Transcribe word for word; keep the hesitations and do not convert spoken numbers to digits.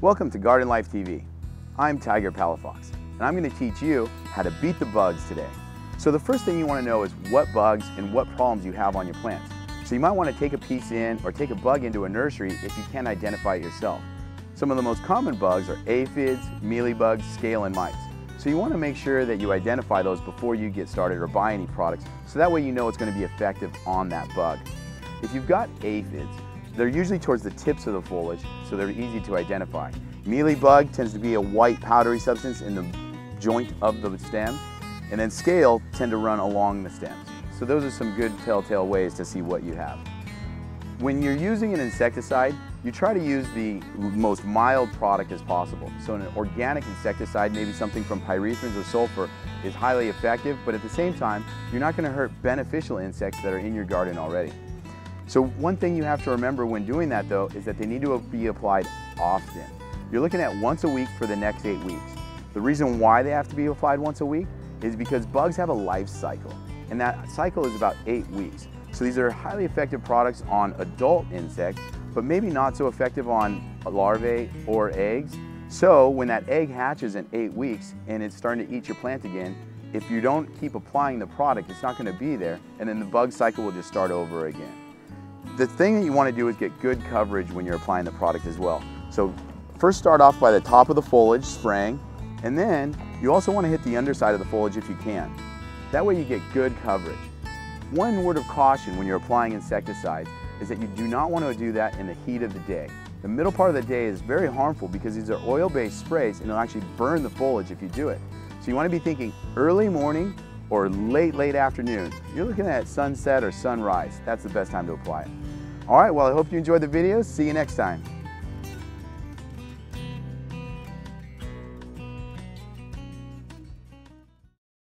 Welcome to Garden Life T V. I'm Tiger Palafox, and I'm going to teach you how to beat the bugs today. So the first thing you want to know is what bugs and what problems you have on your plants. So you might want to take a piece in or take a bug into a nursery if you can't identify it yourself. Some of the most common bugs are aphids, mealybugs, scale, and mites. So you want to make sure that you identify those before you get started or buy any products, so that way you know it's going to be effective on that bug. If you've got aphids, they're usually towards the tips of the foliage, so they're easy to identify. Mealybug tends to be a white powdery substance in the joint of the stem, and then scale tend to run along the stems. So those are some good telltale ways to see what you have. When you're using an insecticide, you try to use the most mild product as possible. So an organic insecticide, maybe something from pyrethrins or sulfur, is highly effective, but at the same time, you're not going to hurt beneficial insects that are in your garden already. So one thing you have to remember when doing that, though, is that they need to be applied often. You're looking at once a week for the next eight weeks. The reason why they have to be applied once a week is because bugs have a life cycle, and that cycle is about eight weeks. So these are highly effective products on adult insects, but maybe not so effective on larvae or eggs. So when that egg hatches in eight weeks and it's starting to eat your plant again, if you don't keep applying the product, it's not going to be there, and then the bug cycle will just start over again. The thing that you want to do is get good coverage when you're applying the product as well. So first start off by the top of the foliage spraying, and then you also want to hit the underside of the foliage if you can. That way you get good coverage. One word of caution when you're applying insecticides is that you do not want to do that in the heat of the day. The middle part of the day is very harmful because these are oil-based sprays, and it'll actually burn the foliage if you do it. So you want to be thinking early morning or late, late afternoon. You're looking at sunset or sunrise. That's the best time to apply it. All right, well, I hope you enjoyed the video. See you next time.